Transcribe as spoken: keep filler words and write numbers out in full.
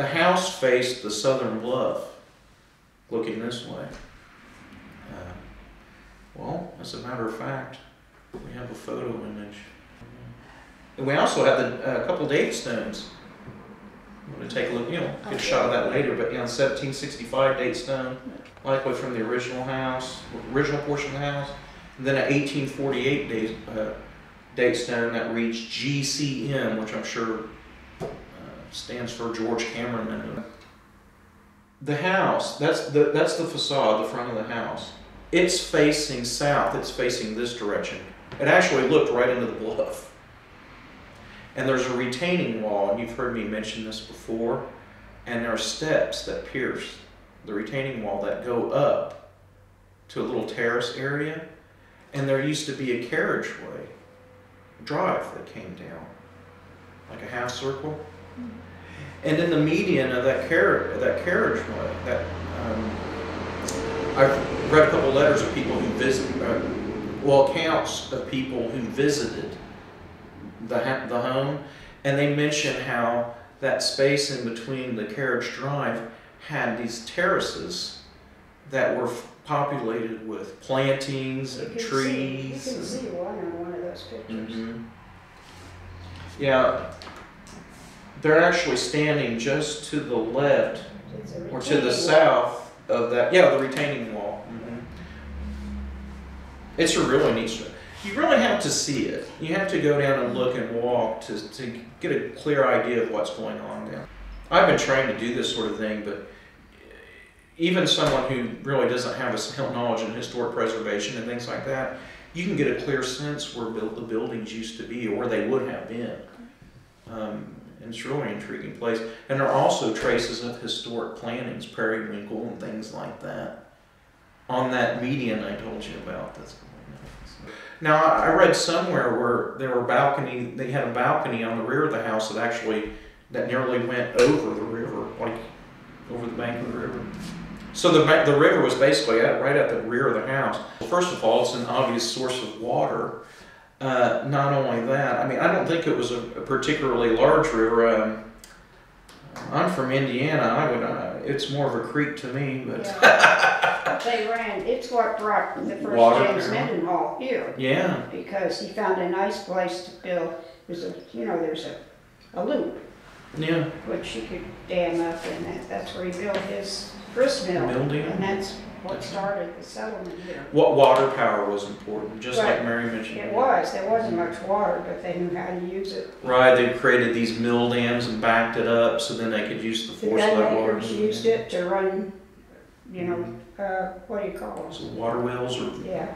The house faced the southern bluff, looking this way. Uh, well, as a matter of fact, we have a photo image. And we also have a uh, couple date stones. I'm going to take a look, you know, get a shot of that later, but you know, seventeen sixty-five date stone, likely from the original house, original portion of the house, and then an eighteen forty-eight date, uh, date stone that reads G C M, which I'm sure uh, stands for George Cameron Mendenhall. The house, that's the, that's the facade, the front of the house. It's facing south, it's facing this direction. It actually looked right into the bluff. And there's a retaining wall, and you've heard me mention this before, and there are steps that pierce the retaining wall that go up to a little terrace area, and there used to be a carriageway, a drive that came down, like a half circle. Mm-hmm. And in the median of that, car that carriageway, that, um, I've read a couple letters of people who visited, uh, well, accounts of people who visited The, the home, and they mention how that space in between the carriage drive had these terraces that were populated with plantings and you trees. See, you can see one on one of those pictures. Mm-hmm. Yeah, they're actually standing just to the left or to the wall. south of that. Yeah, the retaining wall. Mm-hmm. It's a really neat structure. You really have to see it. You have to go down and look and walk to, to get a clear idea of what's going on down. I've been trying to do this sort of thing, but even someone who really doesn't have a knowledge in historic preservation and things like that, you can get a clear sense where build, the buildings used to be or where they would have been. Um, and it's really an intriguing place. And there are also traces of historic plantings, periwinkle and things like that, on that median I told you about. That's Now, I read somewhere where there were balcony, they had a balcony on the rear of the house that actually, that nearly went over the river, like over the bank of the river. So the, the river was basically at, right at the rear of the house. First of all, it's an obvious source of water. Uh, not only that, I mean, I don't think it was a, a particularly large river. Um, I'm from Indiana. I would, uh, it's more of a creek to me, but... Yeah. They ran, it's what brought the first Water James Mendenhall here. Yeah. Because he found a nice place to build. There's a, you know, there's a, a loop. Yeah. Which you could dam up, and that, that's where he built his grist mill. Building. And that's what started the settlement here. What water power was important, just right. like Mary mentioned. It was. There wasn't much water, but they knew how to use it. Right. They created these mill dams and backed it up so then they could use the force of that water. They used it to run, you know, Uh, what do you call them? So water wells or yeah.